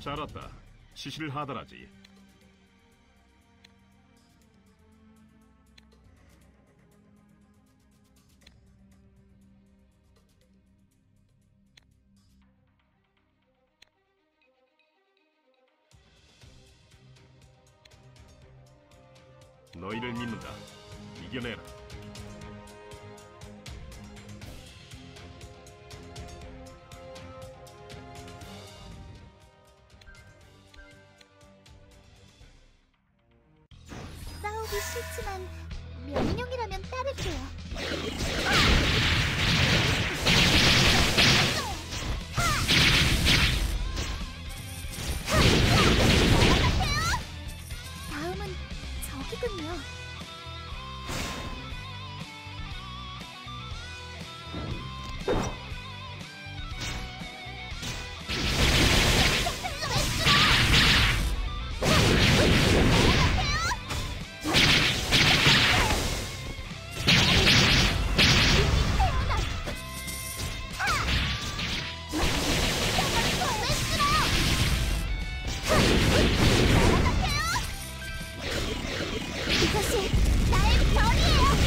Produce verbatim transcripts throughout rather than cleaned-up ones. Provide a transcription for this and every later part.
잘 왔다. 시신을 하달하지. 너희를 믿는다. 이겨내라. 싸우기 싫지만 명령이라면 따를게요. 다음은 저기군요. 지시대로 움직일게요. 이것이 나의 결이야.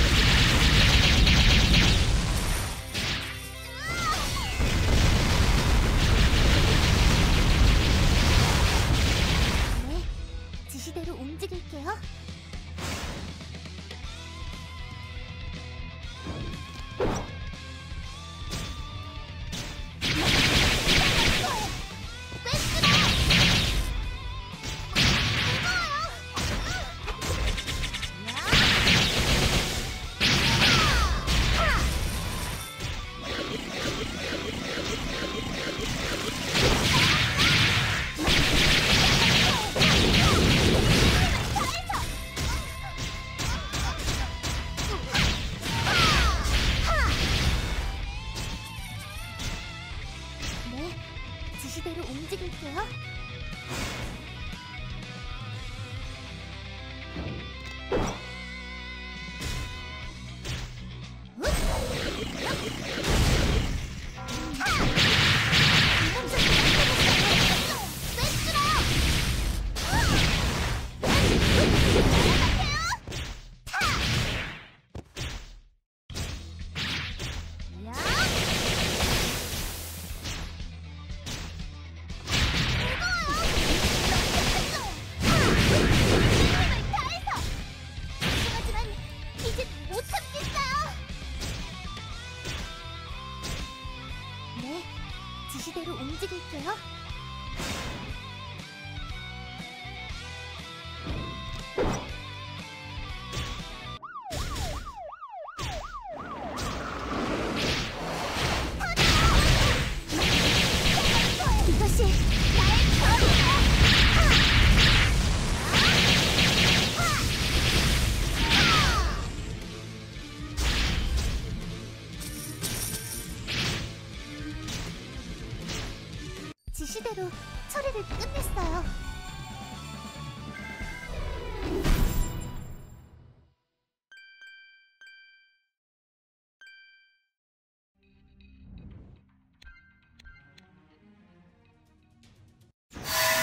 지시대로 처리를 끝냈어요.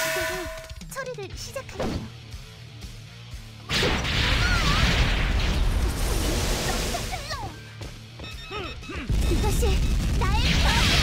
지시대로 처리를 시작할게요. 이것이 나의 결이야.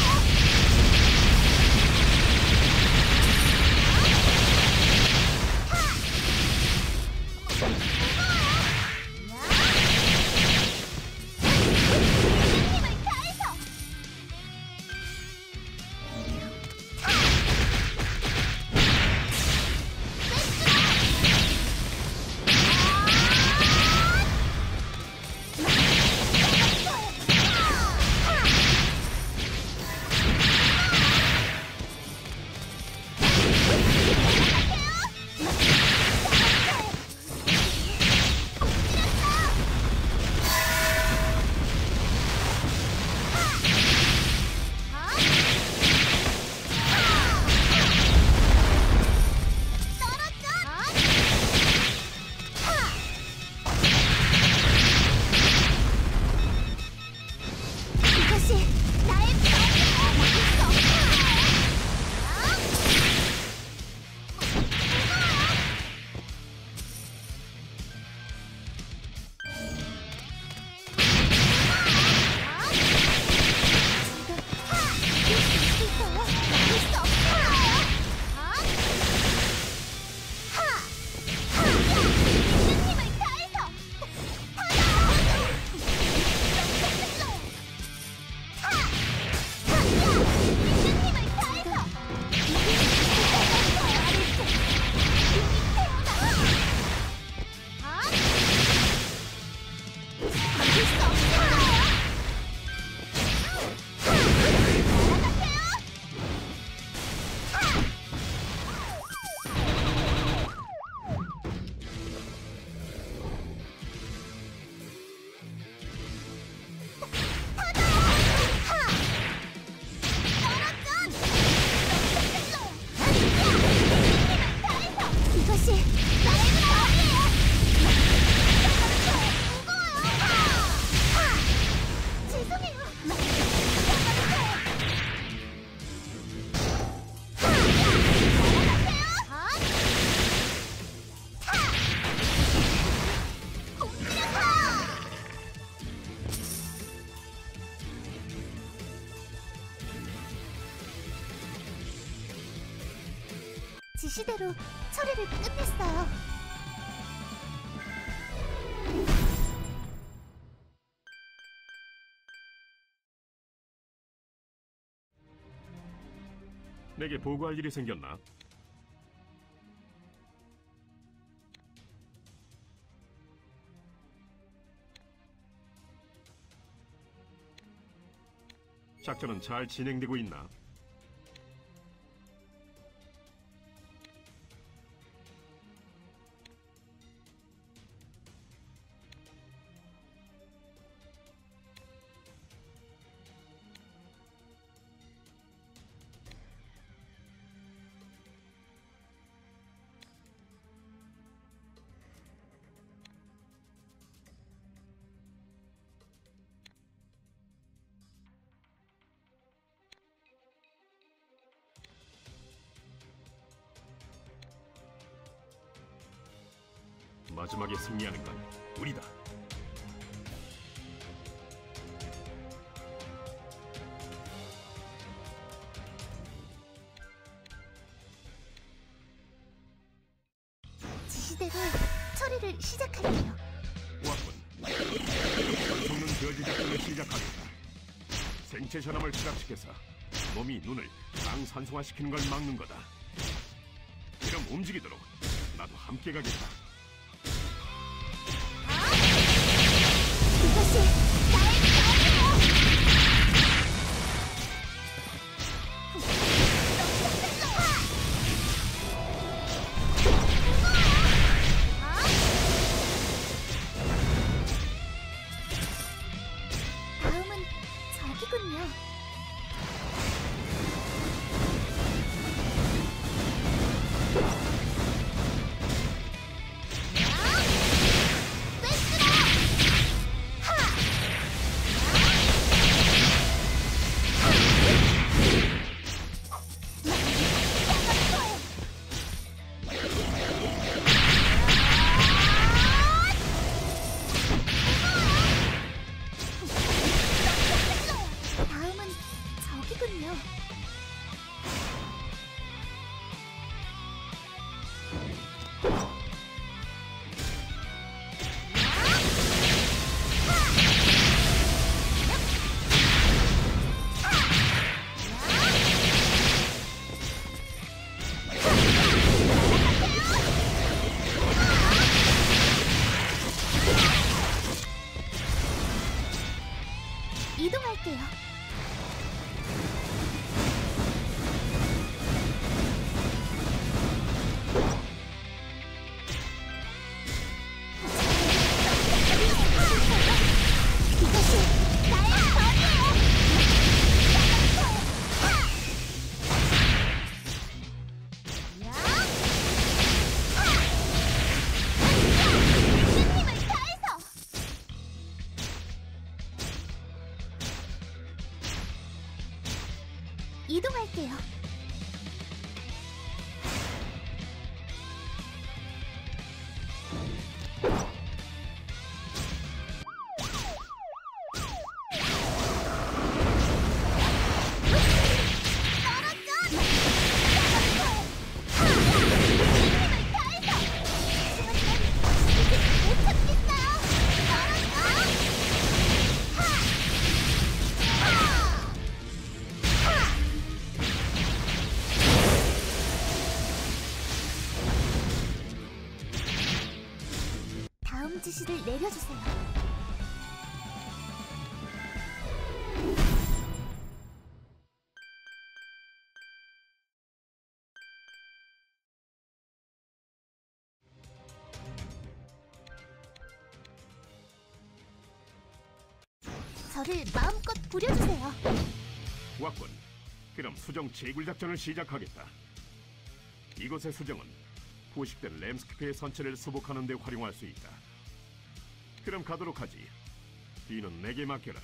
지시대로 처리를 끝냈어요. 내게 보고할 일이 생겼나? 작전은 잘 진행되고 있나? 마지막에 승리하는 건 우리다. 지시대로 처리를 시작할게요. 왔군. 속는 저지 작전을 시작하겠다. 생체 전함을 추락시켜서 몸이 눈을 상산성화시키는 걸 막는 거다. 그럼 움직이도록 나도 함께 가겠다. 이동할게요. 지시를 내려주세요. 저를 마음껏 부려주세요. 왔군. 그럼 수정 제굴 작전을 시작하겠다. 이곳의 수정은 포식된 램스키프의 선체를 수복하는 데 활용할 수 있다. 그럼 가도록 하지. 뒤는 내게 맡겨라.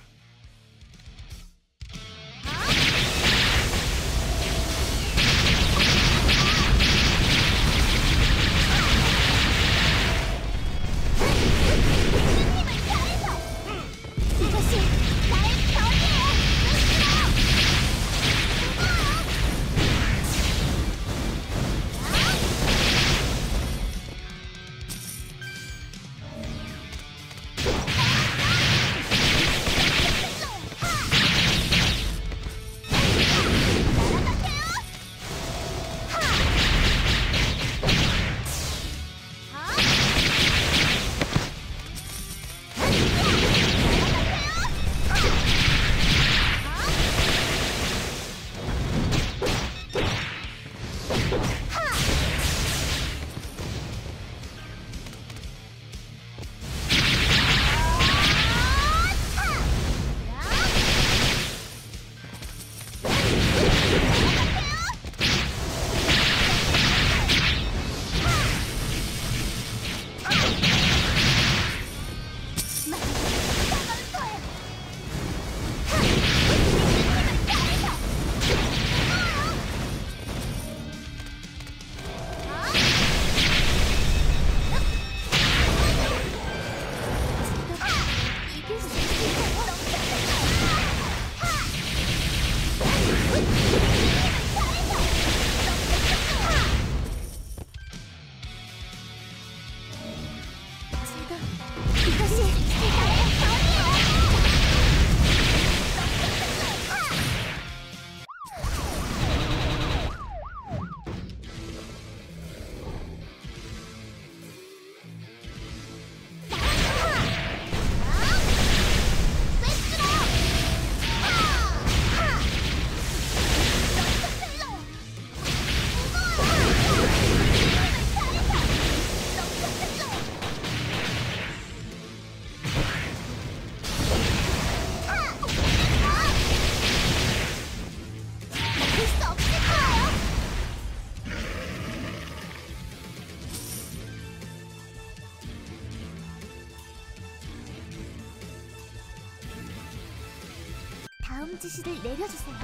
다음 지시를 내려주세요.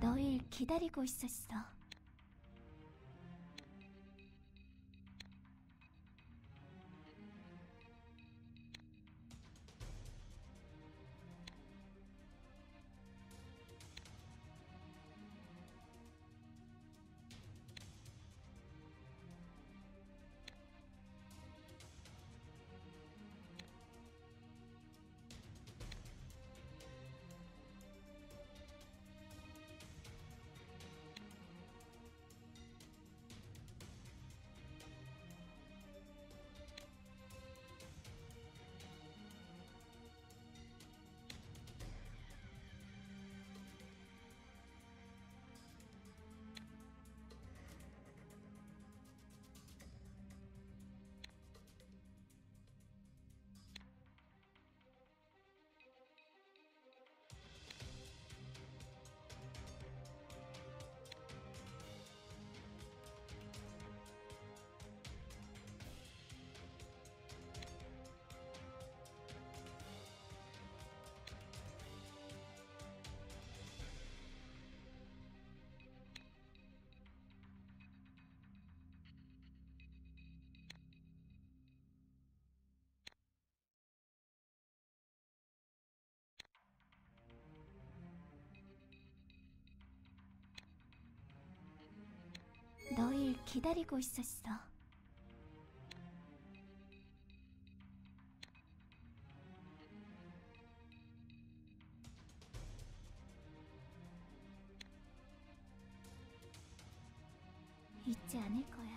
너를 기다리고 있었어. 너를 기다리고 있었어. 잊지 않을 거야.